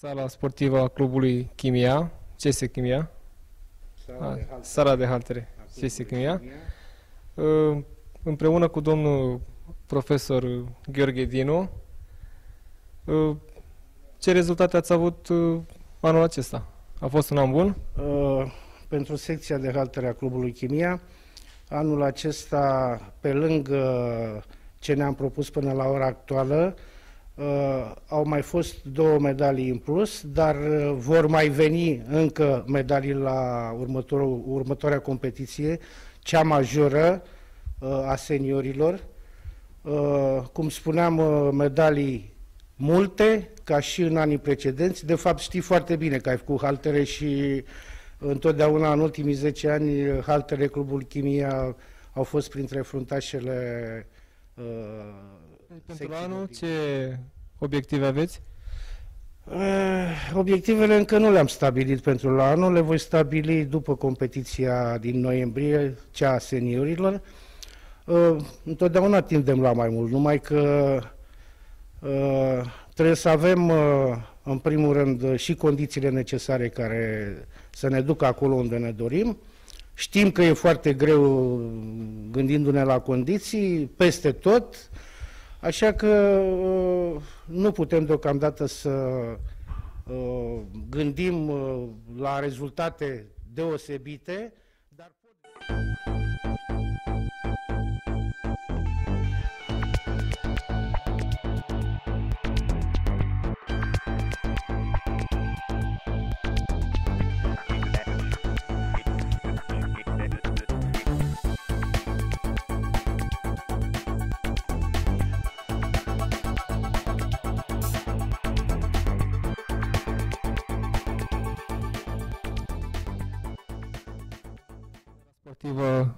Sala sportivă a clubului Chimia, CS Chimia. Sala de haltere, CS Chimia. Împreună cu domnul profesor Gheorghe Dinu. Ce rezultate ați avut anul acesta? A fost un an bun? Pentru secția de haltere a clubului Chimia, anul acesta, pe lângă ce ne-am propus până la ora actuală, au mai fost două medalii în plus, dar vor mai veni încă medalii la următoarea competiție, cea majoră a seniorilor. Cum spuneam, medalii multe, ca și în anii precedenți. De fapt, știi foarte bine că ai făcut haltere și întotdeauna, în ultimii 10 ani, haltere clubul Chimia au fost printre fruntașele Pentru anul, ce obiective aveți? Obiectivele încă nu le-am stabilit pentru anul, le voi stabili după competiția din noiembrie, cea a seniorilor. Întotdeauna tindem la mai mult, numai că trebuie să avem, în primul rând, și condițiile necesare care să ne ducă acolo unde ne dorim. Știm că e foarte greu gândindu-ne la condiții, peste tot, așa că nu putem deocamdată să gândim la rezultate deosebite, dar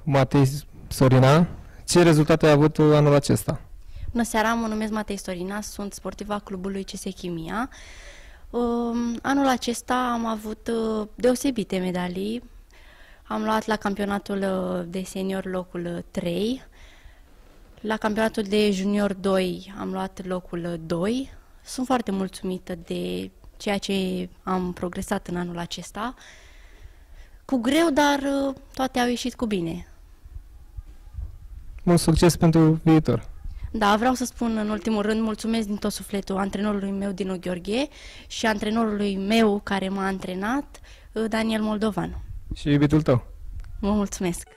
Matei Sorina, ce rezultate ai avut anul acesta? Bună seara, mă numesc Matei Sorina, sunt sportiva clubului CS Chimia. Anul acesta am avut deosebite medalii. Am luat la campionatul de senior locul 3, la campionatul de junior 2 am luat locul 2. Sunt foarte mulțumită de ceea ce am progresat în anul acesta. Cu greu, dar toate au ieșit cu bine. Mult succes pentru viitor! Da, vreau să spun în ultimul rând, mulțumesc din tot sufletul antrenorului meu, Dinu Gheorghe, și antrenorului meu care m-a antrenat, Daniel Moldovan. Și iubitul tău! Vă mulțumesc!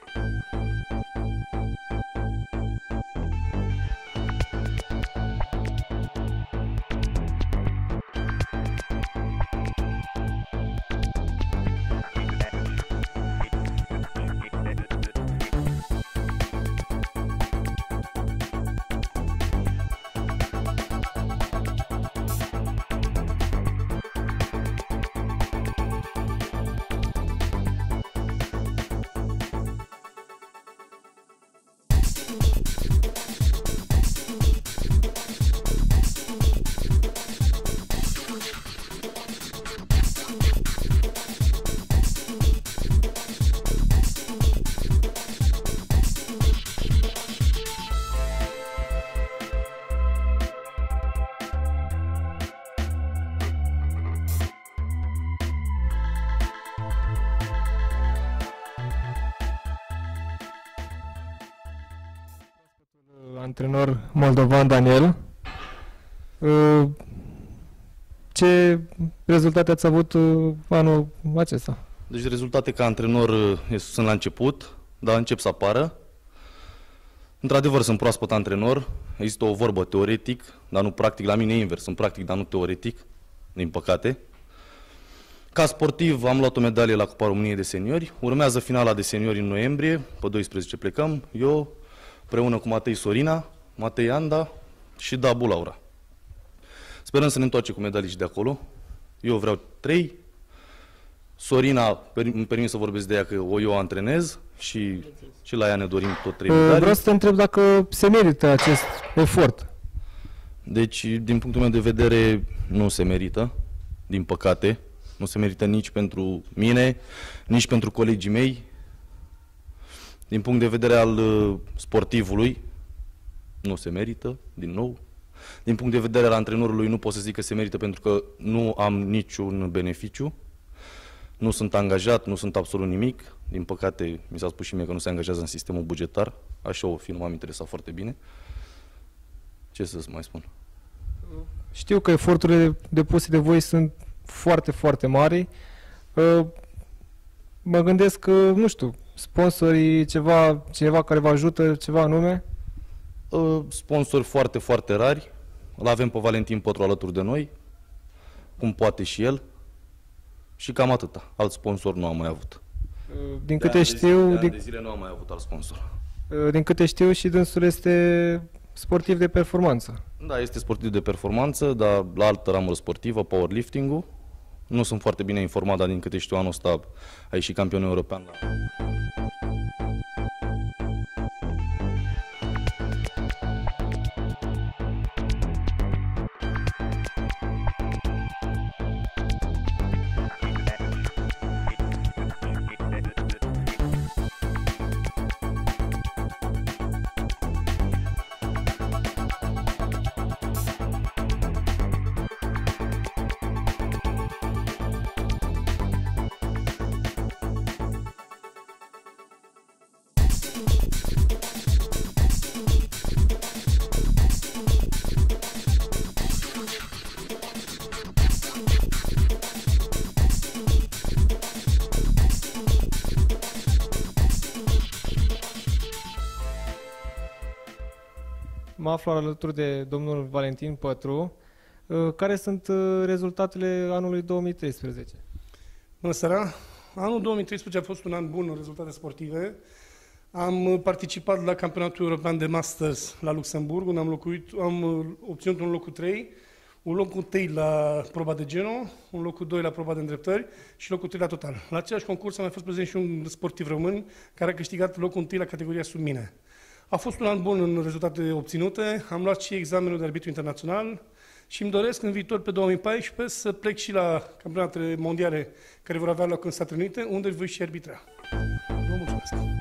Antrenor moldovan Daniel, ce rezultate ați avut anul acesta? Deci rezultate ca antrenor sunt la început, dar încep să apară. Într-adevăr sunt proaspăt antrenor, există o vorbă teoretic, dar nu practic, la mine e invers, sunt practic, dar nu teoretic, din păcate. Ca sportiv am luat o medalie la Cupa României de seniori, urmează finala de seniori în noiembrie, pe 12 plecăm, eu împreună cu Matei Sorina, Matei Anda și Dabul Laura. Sperăm să ne întoarcem cu medalii și de acolo. Eu vreau 3. Sorina, îmi permit să vorbesc de ea că eu o antrenez și la ea ne dorim tot 3 medalii. Vreau să te întreb dacă se merită acest efort. Deci, din punctul meu de vedere, nu se merită, din păcate. Nu se merită nici pentru mine, nici pentru colegii mei. Din punct de vedere al sportivului, nu se merită, din nou, Din punct de vedere al antrenorului nu pot să zic că se merită pentru că nu am niciun beneficiu. Nu sunt angajat, nu sunt absolut nimic. Din păcate, mi s-a spus și mie că nu se angajează în sistemul bugetar. Așa o fi, nu m-am interesat foarte bine. Ce să-ți mai spun? Știu că eforturile depuse de voi sunt foarte, foarte mari. Mă gândesc că, nu știu, sponsorii, cineva care vă ajută, ceva anume? Sponsori foarte, foarte rari. Îl avem pe Valentin Pătru alături de noi, cum poate și el. Și cam atâta. Alt sponsor nu am mai avut. Din câte știu... De zile nu am mai avut alt sponsor. Din câte știu și dânsul este sportiv de performanță. Da, este sportiv de performanță, dar la altă ramură sportivă, powerlifting-ul. Nu sunt foarte bine informat, dar din câte știu anul ăsta a ieșit campion european. Mă aflu alături de domnul Valentin Pătru. Care sunt rezultatele anului 2013? Bună seara! Anul 2013 a fost un an bun în rezultate sportive. Am participat la campionatul european de Masters la Luxemburg, unde am obținut un locul 3, un locul 1 la proba de Geno, un locul 2 la proba de îndreptări și locul 3 la total. La același concurs a mai fost prezent și un sportiv român care a câștigat locul 1 la categoria sub mine. A fost un an bun în rezultate obținute, am luat și examenul de arbitru internațional și îmi doresc în viitor, pe 2014, să plec și la campionatele mondiale care vor avea loc în Statele Unite, unde voi și arbitra. Vă mulțumesc!